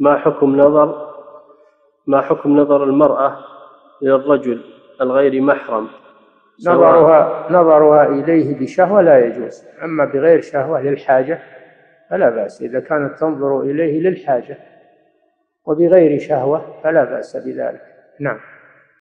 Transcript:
ما حكم نظر المرأة إلى الرجل الغير محرم؟ نظرها إليه بشهوة لا يجوز، أما بغير شهوة للحاجة فلا بأس إذا كانت تنظر إليه للحاجة، وبغير شهوة فلا بأس بذلك. نعم.